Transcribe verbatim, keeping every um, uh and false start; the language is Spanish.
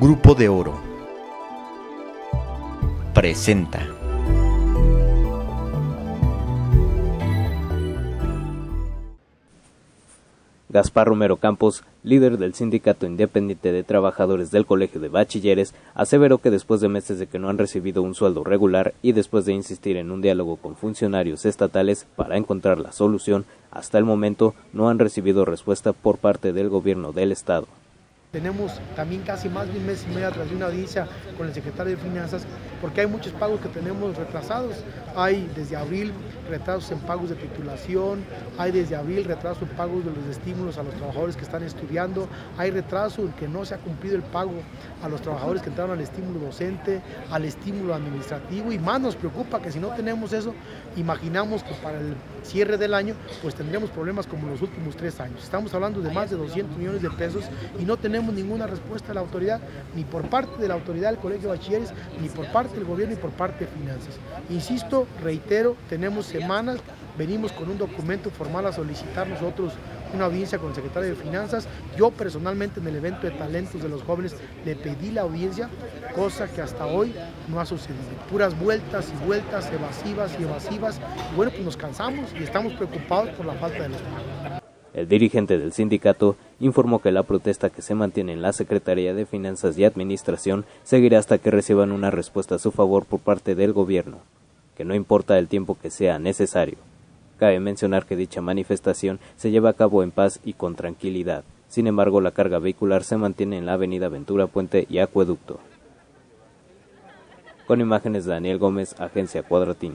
Grupo de Oro presenta Gaspar Romero Campos, líder del Sindicato Independiente de Trabajadores del Colegio de Bachilleres, aseveró que después de meses de que no han recibido un sueldo regular y después de insistir en un diálogo con funcionarios estatales para encontrar la solución, hasta el momento no han recibido respuesta por parte del gobierno del estado. Tenemos también casi más de un mes y medio atrás de una audiencia con el secretario de Finanzas porque hay muchos pagos que tenemos retrasados. Hay desde abril retrasos en pagos de titulación, hay desde abril retrasos en pagos de los estímulos a los trabajadores que están estudiando, hay retraso en que no se ha cumplido el pago a los trabajadores que entraron al estímulo docente, al estímulo administrativo, y más nos preocupa que si no tenemos eso, imaginamos que para el cierre del año pues tendríamos problemas como los últimos tres años. Estamos hablando de más de doscientos millones de pesos y no tenemos ninguna respuesta de la autoridad, ni por parte de la autoridad del Colegio de Bachilleres, ni por parte del gobierno, ni por parte de Finanzas. Insisto, reitero, tenemos semanas, venimos con un documento formal a solicitar nosotros una audiencia con el secretario de Finanzas. Yo personalmente en el evento de talentos de los jóvenes le pedí la audiencia, cosa que hasta hoy no ha sucedido. Puras vueltas y vueltas, evasivas y evasivas. Y bueno, pues nos cansamos y estamos preocupados por la falta de los pagos. El dirigente del sindicato informó que la protesta que se mantiene en la Secretaría de Finanzas y Administración seguirá hasta que reciban una respuesta a su favor por parte del gobierno, que no importa el tiempo que sea necesario. Cabe mencionar que dicha manifestación se lleva a cabo en paz y con tranquilidad. Sin embargo, la carga vehicular se mantiene en la avenida Ventura Puente y Acueducto. Con imágenes de Daniel Gómez, Agencia Cuadratín.